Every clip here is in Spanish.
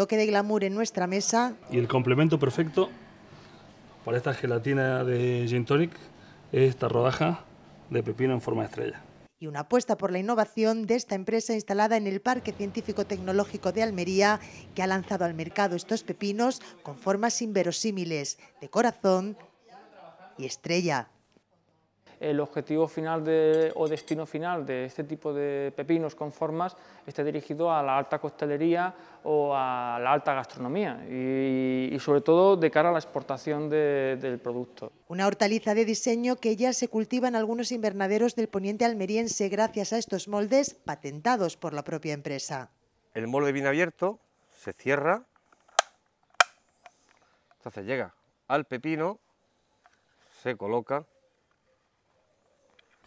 toque de glamour en nuestra mesa. Y el complemento perfecto para esta gelatina de gin tonic es esta rodaja de pepino en forma de estrella. Y una apuesta por la innovación de esta empresa instalada en el Parque Científico Tecnológico de Almería, que ha lanzado al mercado estos pepinos con formas inverosímiles, de corazón y estrella. El objetivo final o destino final de este tipo de pepinos con formas está dirigido a la alta costelería o a la alta gastronomía y sobre todo de cara a la exportación del producto. Una hortaliza de diseño que ya se cultiva en algunos invernaderos del poniente almeriense gracias a estos moldes patentados por la propia empresa. El molde bien abierto se cierra, entonces llega al pepino, se coloca.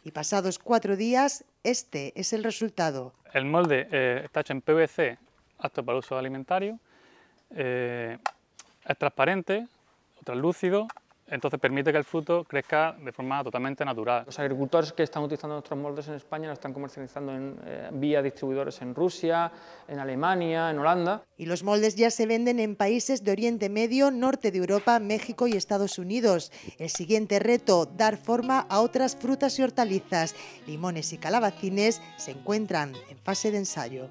Y pasados 4 días, este es el resultado. El molde está hecho en PVC, apto para uso alimentario, es transparente, translúcido, entonces permite que el fruto crezca de forma totalmente natural. Los agricultores que están utilizando nuestros moldes en España los están comercializando vía distribuidores en Rusia, en Alemania, en Holanda. Y los moldes ya se venden en países de Oriente Medio, norte de Europa, México y Estados Unidos. El siguiente reto, dar forma a otras frutas y hortalizas. Limones y calabacines se encuentran en fase de ensayo.